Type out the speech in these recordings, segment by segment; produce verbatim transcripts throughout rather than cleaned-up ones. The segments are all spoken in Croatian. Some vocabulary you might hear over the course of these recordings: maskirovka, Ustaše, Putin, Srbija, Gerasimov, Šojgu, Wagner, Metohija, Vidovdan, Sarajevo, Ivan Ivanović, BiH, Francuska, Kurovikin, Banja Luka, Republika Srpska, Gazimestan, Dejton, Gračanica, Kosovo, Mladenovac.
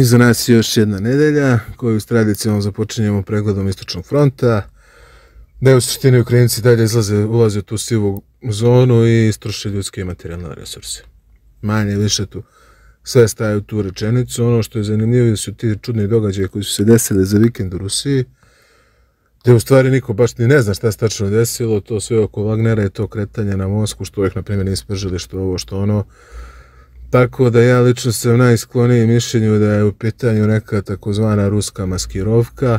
Iza nas je još jedna nedelja koju s tradicijom započinjemo pregledom Istočnog fronta, da je u suštini Ukrajinci dalje izlaze, ulaze u tu sivu zonu i istroše ljudske i materijalne resurse. Manje više tu sve staje u tu rečenicu. Ono što je zanimljivo su ti čudni događaje koji su se desili za vikend u Rusiji, gdje u stvari niko baš ni ne zna šta se tačno desilo. To sve oko Wagnera i to kretanje na Mosku, što ih na primjer nisu pržili, što ovo, što ono. Tako da ja lično sam najskloniji mišljenju da je u pitanju neka takozvana ruska maskirovka,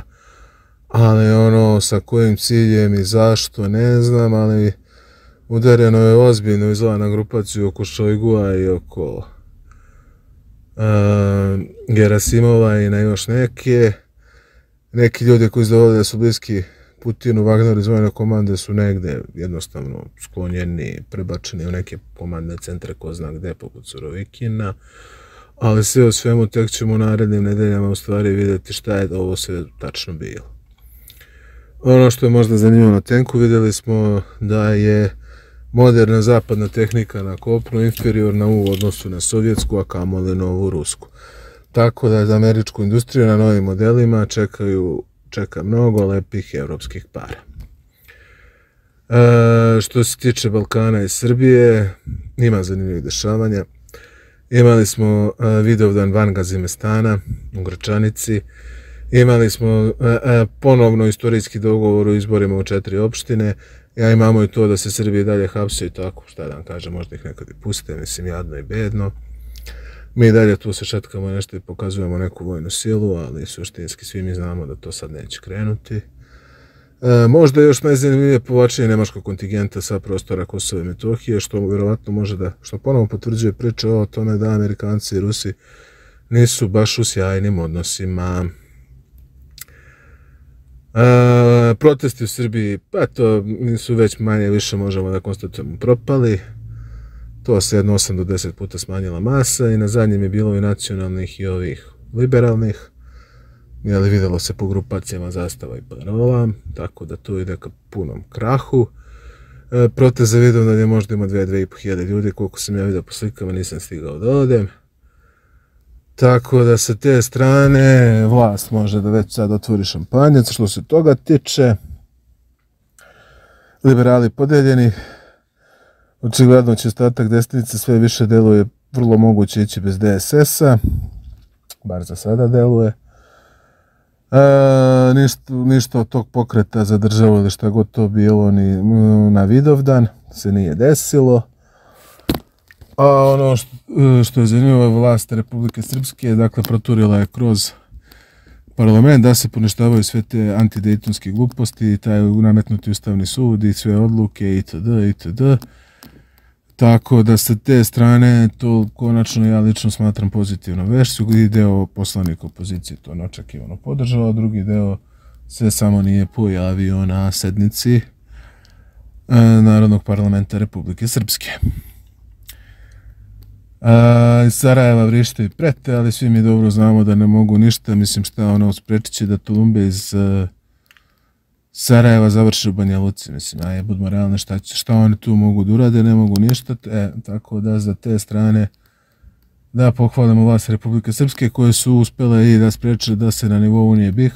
ali ono sa kojim ciljem i zašto ne znam, ali udareno je ozbiljno izvana grupaciju oko Šojgua i oko uh, Gerasimova i na još neke. Neki ljudi koji zdovolje da su bliski Putinu, Wagner iz vojne komande su negde jednostavno sklonjeni, prebačeni u neke komandne centre ko zna gde, poput Kurovikina, ali sve o svemu tek ćemo u narednim nedeljama u stvari vidjeti šta je ovo sve tačno bilo. Ono što je možda zanimljivo na tenku, vidjeli smo da je moderna zapadna tehnika na kopnu inferiorna u odnosu na sovjetsku, a kamoli novu rusku. Tako da za američku industriju na novim modelima čekaju čeka mnogo lepih evropskih para. E, što se tiče Balkana i Srbije, ima zanimljivih dešavanja. Imali smo e, Vidovdan van Gazimestana u Gračanici. Imali smo e, e, ponovno istorijski dogovor o izborima u četiri opštine. Ja imamo i to da se Srbije dalje hapse i tako, šta da vam kažem, možda ih nekad i puste, mislim, jadno i bedno. Mi dalje tu se šetkamo nešto i pokazujemo neku vojnu silu, ali suštinski svi mi znamo da to sad neće krenuti. E, možda još najzanimljivije povlačenje nemačkog kontingenta sa prostora Kosova i Metohije, što vjerovatno može da, što ponovo potvrđuje priča o tome da Amerikanci i Rusi nisu baš u sjajnim odnosima. E, protesti u Srbiji, pa to nisu već manje više, možemo da konstatujemo, propali. To se jedno osam do deset puta smanjila masa i na zadnjem je bilo i nacionalnih i ovih liberalnih. Jeli, vidjelo se po grupacijama zastava i parola, tako da tu ide ka punom krahu. E, protest za Vidovdan je možda ima dve do dve i po hiljade ljudi, koliko sam ja vidio po slikama, nisam stigao da odem. Tako da sa te strane vlast može da već sad otvori šampanjac, što se toga tiče. Liberali podeljeni. Očigledno će ostatak desnice sve više deluje vrlo moguće ići bez D S S-a, bar za sada deluje. E, ništa, ništa od tog pokreta za državu ili šta god to bilo ni na Vidovdan se nije desilo. A ono što, što je zanimljivo, vlast Republike Srpske, dakle, proturila je kroz parlament da se poništavaju sve te antidejtonske gluposti, taj nametnuti ustavni sud i sve odluke itd. itd. Tako da sa te strane to konačno ja lično smatram pozitivno vešću, gdje deo poslanika opozicije to neočekivano podržao, drugi deo se samo nije pojavio na sednici Narodnog parlamenta Republike Srpske. Iz Sarajeva vrište i prete, ali svi mi dobro znamo da ne mogu ništa, mislim šta ono sprečit će da tulumbe iz Sarajeva završi u Banja Luci, mislim, aj, budemo realni, šta, šta oni tu mogu da urade, ne mogu ništa, e, tako da za te strane da pohvalimo vlast Republike Srpske koje su uspjele i da spriječe da se na nivou Unije BiH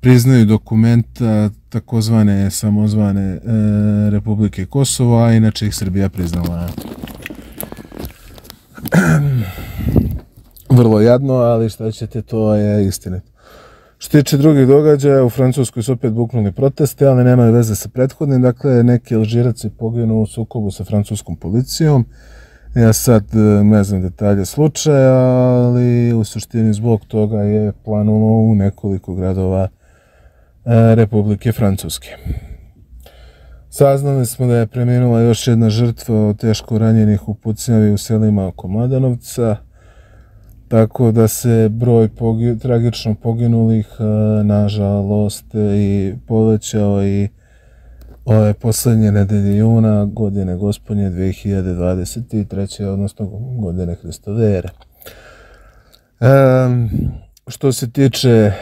priznaju dokumenta takozvane samozvane e, Republike Kosovo, a inače ih Srbija priznala. Vrlo jadno, ali šta ćete, to je istinito. Što tiče drugih događaja, u Francuskoj su opet buknuli proteste, ali nemaju veze sa prethodnim. Dakle, neki Alžirac je poginuo u sukobu sa francuskom policijom. Ja sad ne znam detalje slučaja, ali u suštini zbog toga je planulo u nekoliko gradova Republike Francuske. Saznali smo da je preminula još jedna žrtva od teško ranjenih u pucnjavi u selima oko Mladonovca. Tako da se broj pogi, tragično poginulih, nažalost, i povećao i ove posljednje nedelje juna godine gospodnje dve hiljade dvadeset treće. odnosno godine Hristove ere. Um, što se tiče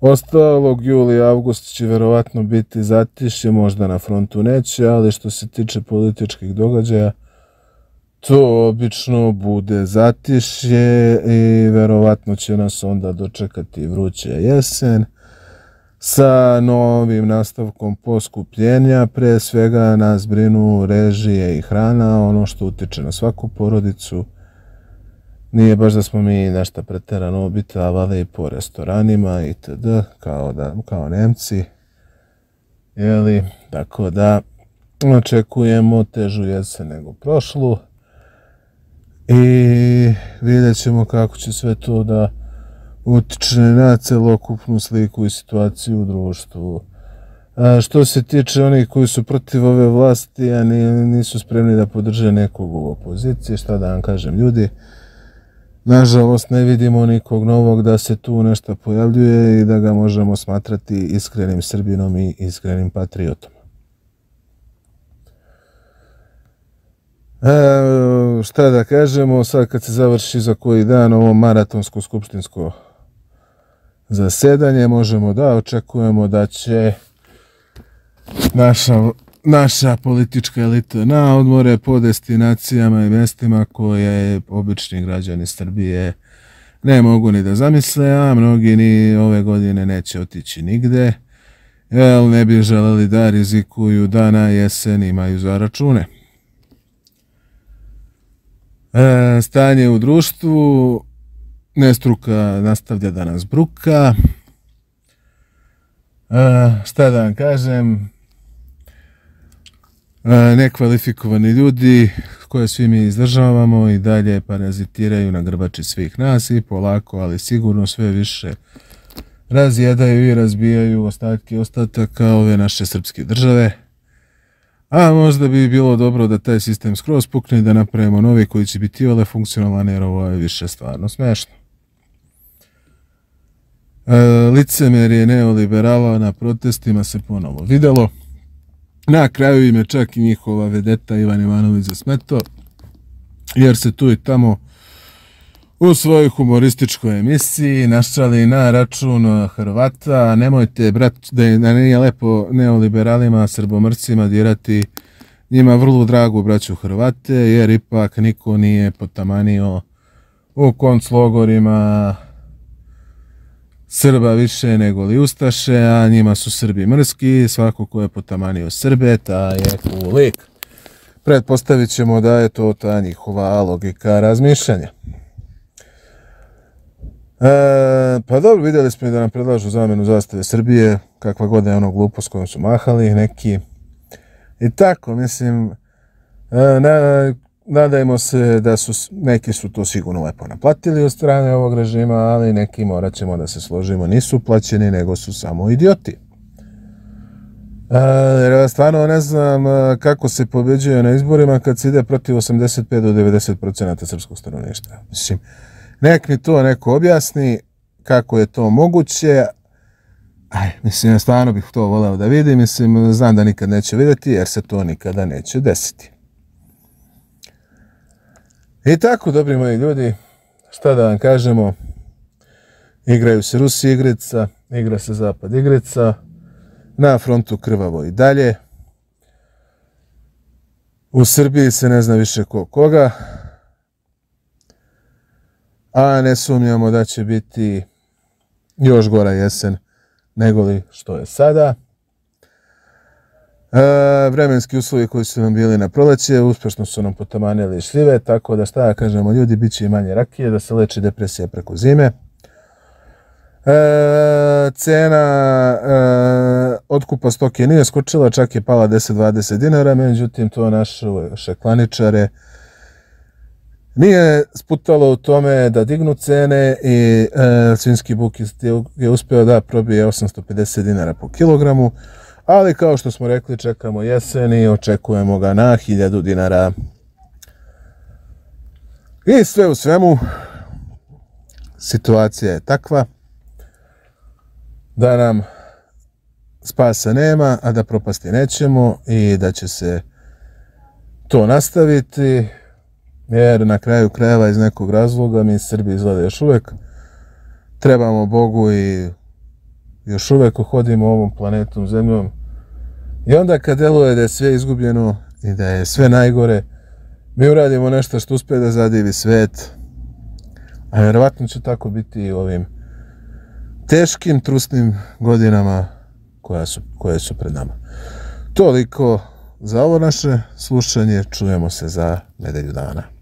ostalog, juli i avgust će vjerovatno biti zatišje, možda na frontu neće, ali što se tiče političkih događaja, To obično bude zatišje i verovatno će nas onda dočekati vruća jesen sa novim nastavkom poskupljenja. Pre svega nas brinu režije i hrana, ono što utiče na svaku porodicu. Nije baš da smo mi nešto preterano obitavali po restoranima itd. kao, da, kao Nemci. Jeli, tako da očekujemo težu jesen nego prošlu. I vidjet ćemo kako će sve to da utiče na celokupnu sliku i situaciju u društvu. A što se tiče onih koji su protiv ove vlasti, a nisu spremni da podrže nekog u opoziciji, šta da vam kažem ljudi, nažalost ne vidimo nikog novog da se tu nešto pojavljuje i da ga možemo smatrati iskrenim Srbinom i iskrenim patriotom. E, šta da kažemo, sad kad se završi za koji dan ovo maratonsko skupštinsko zasedanje, možemo da očekujemo da će naša, naša politička elita na odmore po destinacijama i mjestima koje obični građani Srbije ne mogu ni da zamisle, a mnogi ni ove godine neće otići nigde, jer ne bi želeli da rizikuju da na jesen imaju za račune. E, stanje u društvu, nestruka nastavlja da nas bruka. E, šta da vam kažem, e, nekvalifikovani ljudi koje svi mi izdržavamo i dalje parazitiraju na grbači svih nas i polako, ali sigurno sve više razjedaju i razbijaju ostatke ostataka ove naše srpske države. A možda bi bilo dobro da taj sistem skroz pukne i da napravimo novi koji će biti iole funkcionalan, jer ovo je više stvarno smešno. E, licemerje neoliberala na protestima se ponovo videlo. Na kraju im je čak i njihova vedeta Ivan Ivanović zasmetao, jer se tu i tamo u svojoj humorističkoj emisiji našali na račun Hrvata, nemojte brat, da, je, da nije lepo neoliberalima, srbomrcima dirati njima vrlo dragu braću Hrvate, jer ipak niko nije potamanio u konclogorima Srba više nego li Ustaše, a njima su Srbi mrski, svako ko je potamanio Srbe, ta je kulik. Pretpostavit ćemo da je to ta njihova logika razmišljanja. E, pa dobro, vidjeli smo i da nam predlažu zamjenu zastave Srbije, kakva god je ono glupost kojom su mahali neki. I tako, mislim, e, na, nadajmo se da su, neki su to sigurno lepo naplatili od strane ovog režima, ali neki, morat ćemo da se složimo, nisu plaćeni, nego su samo idioti. E, jer stvarno ne znam kako se pobeđuje na izborima kad se ide protiv osamdeset pet do devedeset posto srpskog stanovništva. Mislim, nek mi to neko objasni kako je to moguće. Aj, mislim, stvarno bih to voleo da vidim, mislim, znam da nikad neće vidjeti jer se to nikada neće desiti. I tako, dobri moji ljudi, šta da vam kažemo, igraju se Rusi igrica, igra se Zapad igrica, na frontu krvavo i dalje. U Srbiji se ne zna više ko koga. A ne sumnjamo da će biti još gora jesen nego li što je sada. E, vremenski uslovi koji su nam bili na proleće, uspješno su nam potamanili šljive, tako da šta kažemo ljudi, bit će i manje rakije, da se leči depresija preko zime. E, cena e, otkupa stoke nije skočila, čak je pala deset do dvadeset dinara, međutim to naše klaničare nije sputalo u tome da dignu cene i e, svinjski buk je uspio da probije osamsto pedeset dinara po kilogramu, ali kao što smo rekli, čekamo jesen i očekujemo ga na hiljadu dinara. I sve u svemu, situacija je takva da nam spasa nema, a da propasti nećemo i da će se to nastaviti. Jer na kraju krajeva iz nekog razloga mi Srbi izgleda još uvijek trebamo Bogu i još uvijek uhodimo ovom planetom, zemljom. I onda kad deluje da je sve izgubljeno i da je sve najgore, Mi uradimo nešto što uspe da zadivi svet, a vjerovatno će tako biti i ovim teškim, trusnim godinama koja su, koje su pred nama. Toliko za ovo naše slušanje, čujemo se za nedelju dana.